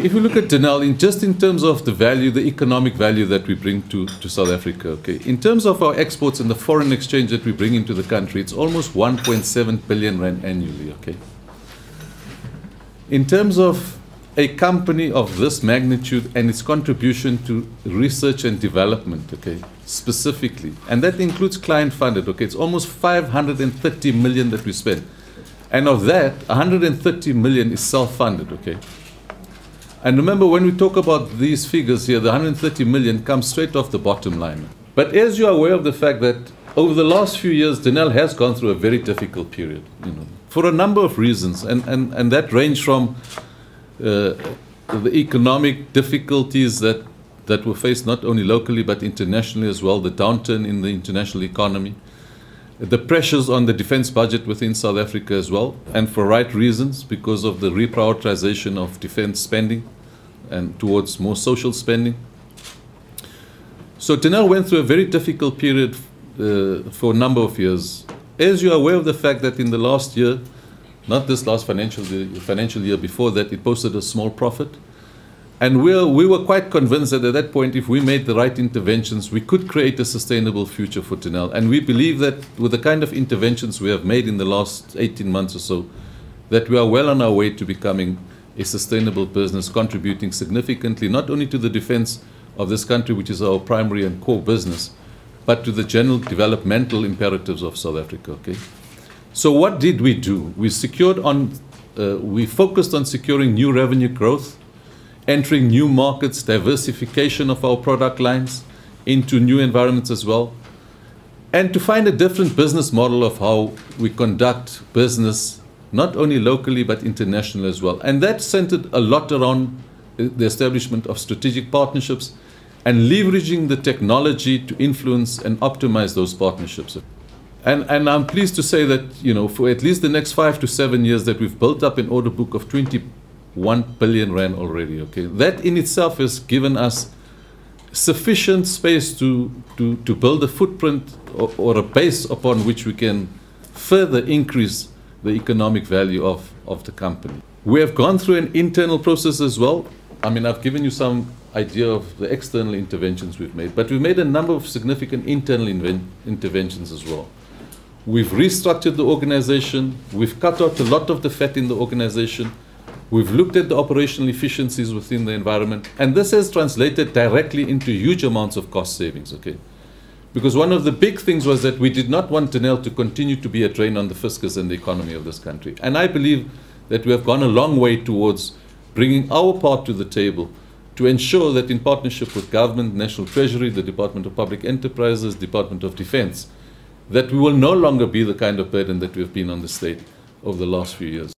If you look at Denel, in terms of the value, the economic value that we bring to South Africa, okay, in terms of our exports and the foreign exchange that we bring into the country, it's almost 1.7 billion rand annually, okay. In terms of a company of this magnitude and its contribution to research and development, okay, specifically, and that includes client-funded, okay, it's almost 530 million that we spend, and of that, 130 million is self-funded, okay. And remember, when we talk about these figures here, the 130 million comes straight off the bottom line. But as you're aware of the fact that over the last few years, Denel has gone through a very difficult period, you know, for a number of reasons. And that range from the economic difficulties that were faced not only locally but internationally as well, the downturn in the international economy, the pressures on the defense budget within South Africa as well, and for right reasons, because of the reprioritization of defense spending and towards more social spending. So Denel went through a very difficult period for a number of years. As you are aware of the fact that in the last year, not this last financial year before that, it posted a small profit. And we were quite convinced that at that point, if we made the right interventions, we could create a sustainable future for Denel. And we believe that with the kind of interventions we have made in the last 18 months or so, that we are well on our way to becoming a sustainable business, contributing significantly not only to the defense of this country, which is our primary and core business, but to the general developmental imperatives of South Africa. Okay? So what did we do? We focused on securing new revenue growth, entering new markets, diversification of our product lines into new environments as well, and to find a different business model of how we conduct business, not only locally but internationally as well. And that centered a lot around the establishment of strategic partnerships and leveraging the technology to influence and optimize those partnerships. And I'm pleased to say that, you know, for at least the next 5 to 7 years, that we've built up an order book of 21 billion rand already, okay. That in itself has given us sufficient space to build a footprint or a base upon which we can further increase the economic value of the company. We have gone through an internal process as well. I mean, I've given you some idea of the external interventions we've made, but we've made a number of significant internal interventions as well. We've restructured the organization. We've cut out a lot of the fat in the organization. We've looked at the operational efficiencies within the environment, and this has translated directly into huge amounts of cost savings, okay? Because one of the big things was that we did not want Denel to continue to be a drain on the fiscus and the economy of this country. And I believe that we have gone a long way towards bringing our part to the table to ensure that in partnership with government, National Treasury, the Department of Public Enterprises, Department of Defense, that we will no longer be the kind of burden that we have been on the state over the last few years.